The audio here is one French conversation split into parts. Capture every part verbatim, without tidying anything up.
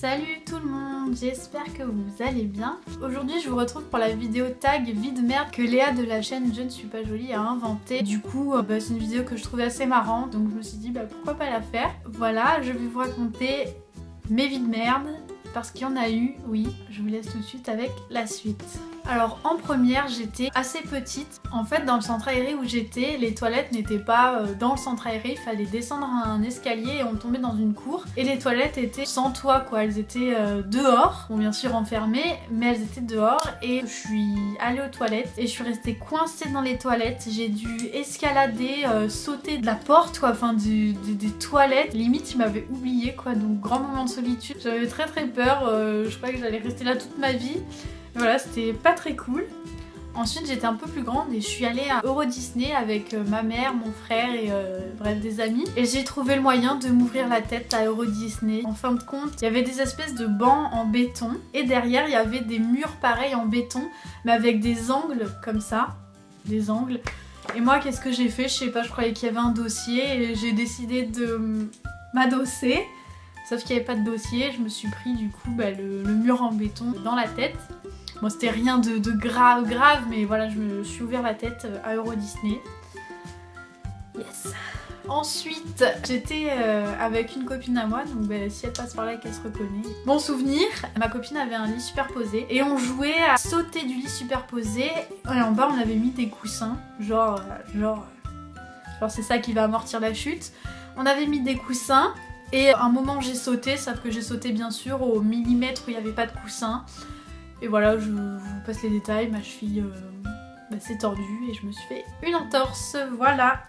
Salut tout le monde, j'espère que vous allez bien. Aujourd'hui je vous retrouve pour la vidéo tag vide merde que Léa de la chaîne Je ne suis pas jolie a inventée. Du coup bah, c'est une vidéo que je trouvais assez marrante, donc je me suis dit bah pourquoi pas la faire. Voilà, je vais vous raconter mes vides merde parce qu'il y en a eu, oui. Je vous laisse tout de suite avec la suite. Alors en première, j'étais assez petite. En fait, dans le centre aéré où j'étais, les toilettes n'étaient pas dans le centre aéré, il fallait descendre un escalier et on tombait dans une cour. Et les toilettes étaient sans toit quoi, elles étaient dehors, bon bien sûr enfermées, mais elles étaient dehors. Et je suis allée aux toilettes et je suis restée coincée dans les toilettes. J'ai dû escalader, euh, sauter de la porte quoi, enfin du, du, des toilettes. Limite, ils m'avaient oubliée quoi, donc grand moment de solitude. J'avais très très peur, euh, je croyais que j'allais rester là toute ma vie. Voilà, c'était pas très cool. Ensuite j'étais un peu plus grande et je suis allée à Euro Disney avec ma mère, mon frère et euh, bref des amis. Et j'ai trouvé le moyen de m'ouvrir la tête à Euro Disney. En fin de compte, il y avait des espèces de bancs en béton. Et derrière il y avait des murs pareils en béton, mais avec des angles comme ça. Des angles. Et moi qu'est-ce que j'ai fait? Je sais pas, je croyais qu'il y avait un dossier et j'ai décidé de m'adosser. Sauf qu'il n'y avait pas de dossier, je me suis pris du coup bah, le, le mur en béton dans la tête. Bon, c'était rien de, de grave grave, mais voilà, je me suis ouvert la tête à Euro Disney. Yes. Ensuite, j'étais euh, avec une copine à moi, donc bah, si elle passe par là qu'elle se reconnaît. Bon souvenir, ma copine avait un lit superposé et on jouait à sauter du lit superposé. Et en bas, on avait mis des coussins, genre, genre, genre c'est ça qui va amortir la chute. On avait mis des coussins et à un moment j'ai sauté, sauf que j'ai sauté bien sûr au millimètre où il n'y avait pas de coussin. Et voilà, je vous passe les détails, ma cheville euh, bah, s'est tordue et je me suis fait une entorse, voilà.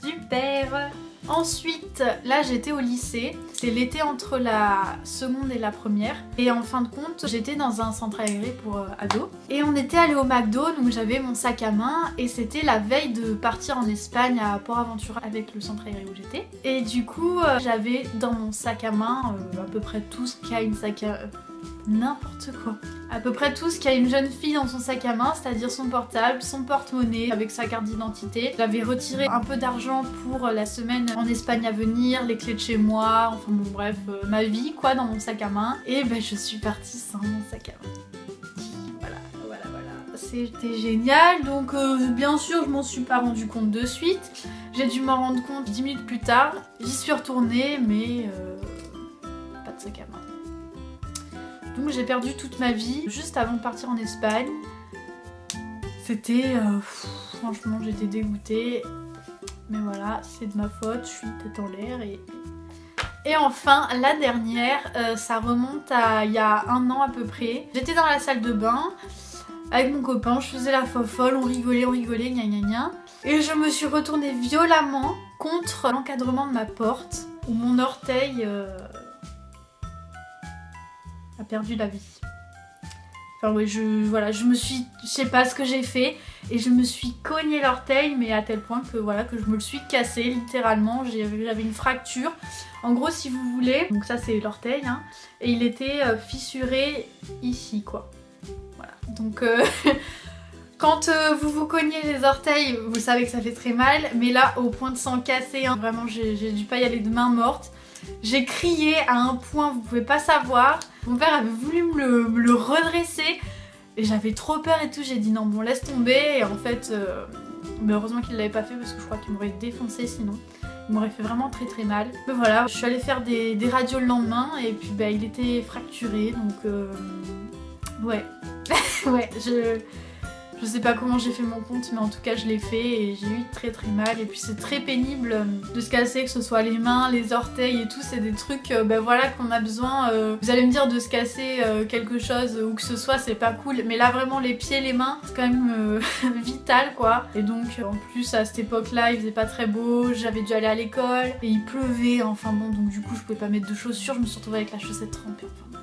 Super. Ensuite, là j'étais au lycée, c'est l'été entre la seconde et la première. Et en fin de compte, j'étais dans un centre aéré pour euh, ados. Et on était allé au McDo, donc j'avais mon sac à main. Et c'était la veille de partir en Espagne à Port-Aventura avec le centre aéré où j'étais. Et du coup, euh, j'avais dans mon sac à main euh, à peu près tout ce qu'a une sac à... N'importe quoi. À peu près tout ce qu'a une jeune fille dans son sac à main, c'est-à-dire son portable, son porte-monnaie avec sa carte d'identité. J'avais retiré un peu d'argent pour la semaine en Espagne à venir, les clés de chez moi, enfin bon bref, euh, ma vie quoi dans mon sac à main. Et ben je suis partie sans mon sac à main. Voilà, voilà, voilà. C'était génial, donc euh, bien sûr je m'en suis pas rendu compte de suite. J'ai dû m'en rendre compte dix minutes plus tard. J'y suis retournée mais euh, pas de sac à main. Donc j'ai perdu toute ma vie juste avant de partir en Espagne. C'était... Euh, franchement j'étais dégoûtée. Mais voilà, c'est de ma faute, je suis tête en l'air. Et... et enfin la dernière, euh, ça remonte à il y a un an à peu près. J'étais dans la salle de bain avec mon copain, je faisais la fofolle, on rigolait, on rigolait, gna gna gna. Et je me suis retournée violemment contre l'encadrement de ma porte où mon orteil... Euh... a perdu la vie. Enfin oui, je, voilà, je me suis, je sais pas ce que j'ai fait, et je me suis cogné l'orteil, mais à tel point que voilà, que je me le suis cassé littéralement. J'avais une fracture. En gros, si vous voulez, donc ça c'est l'orteil, hein, et il était euh, fissuré ici, quoi. Voilà. Donc euh, quand euh, vous vous cognez les orteils, vous savez que ça fait très mal, mais là au point de s'en casser, hein, vraiment, j'ai dû pas y aller de main morte. J'ai crié à un point, vous pouvez pas savoir. Mon père avait voulu me le, me le redresser et j'avais trop peur et tout. J'ai dit non, bon, laisse tomber. Et en fait, euh, mais heureusement qu'il l'avait pas fait parce que je crois qu'il m'aurait défoncé sinon. Il m'aurait fait vraiment très très mal. Mais voilà, je suis allée faire des, des radios le lendemain et puis bah, il était fracturé. Donc, euh, ouais. Ouais, je. Je sais pas comment j'ai fait mon compte, mais en tout cas je l'ai fait et j'ai eu très très mal. Et puis c'est très pénible de se casser, que ce soit les mains, les orteils et tout. C'est des trucs ben voilà, qu'on a besoin. Euh, vous allez me dire de se casser euh, quelque chose ou que ce soit, c'est pas cool. Mais là vraiment les pieds, les mains, c'est quand même euh, vital quoi. Et donc en plus à cette époque là il faisait pas très beau, j'avais dû aller à l'école et il pleuvait. Enfin bon, donc du coup je pouvais pas mettre de chaussures, je me suis retrouvée avec la chaussette trempée. Enfin,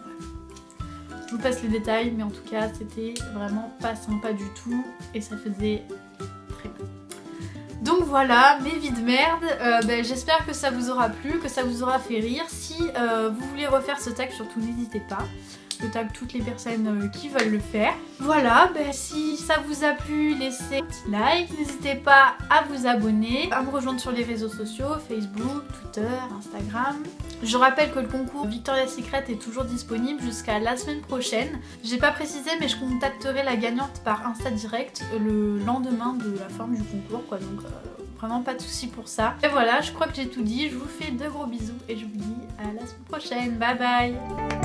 je vous passe les détails, mais en tout cas c'était vraiment pas sympa du tout et ça faisait très mal. Donc voilà mes vies de merde, euh, ben, j'espère que ça vous aura plu, que ça vous aura fait rire. Si euh, vous voulez refaire ce tag surtout n'hésitez pas. souhaitable toutes les personnes qui veulent le faire. Voilà, bah, si ça vous a plu, laissez un petit like, n'hésitez pas à vous abonner, à me rejoindre sur les réseaux sociaux, Facebook, Twitter, Instagram. Je rappelle que le concours Victoria's Secret est toujours disponible jusqu'à la semaine prochaine. J'ai pas précisé, mais je contacterai la gagnante par Insta direct le lendemain de la fin du concours, quoi, donc euh, vraiment pas de soucis pour ça. Et voilà, je crois que j'ai tout dit, je vous fais de gros bisous et je vous dis à la semaine prochaine, bye bye.